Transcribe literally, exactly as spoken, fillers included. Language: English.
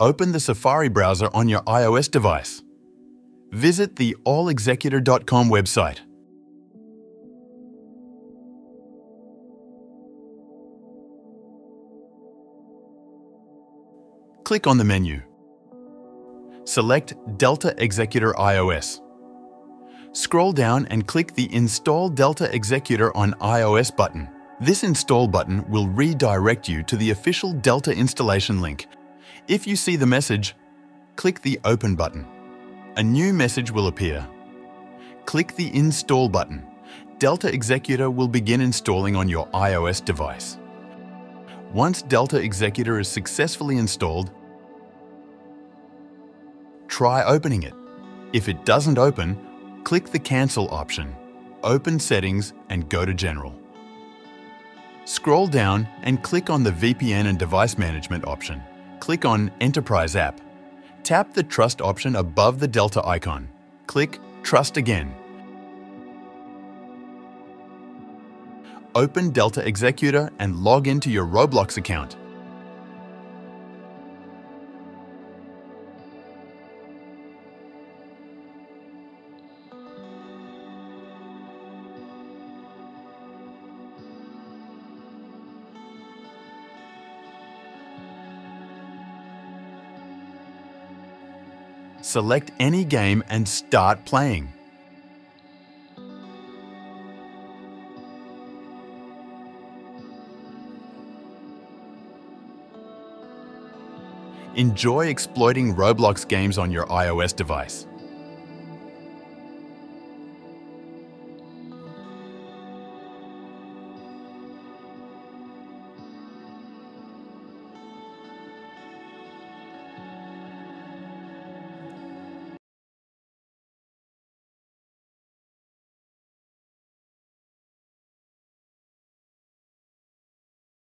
Open the Safari browser on your iOS device. Visit the all executor dot com website. Click on the menu. Select Delta Executor iOS. Scroll down and click the Install Delta Executor on iOS button. This install button will redirect you to the official Delta installation link. If you see the message, click the Open button. A new message will appear. Click the Install button. Delta Executor will begin installing on your iOS device. Once Delta Executor is successfully installed, try opening it. If it doesn't open, click the Cancel option, open Settings and go to General. Scroll down and click on the V P N and Device Management option. Click on Enterprise App. Tap the Trust option above the Delta icon. Click Trust again. Open Delta Executor and log into your Roblox account. Select any game and start playing. Enjoy exploiting Roblox games on your iOS device.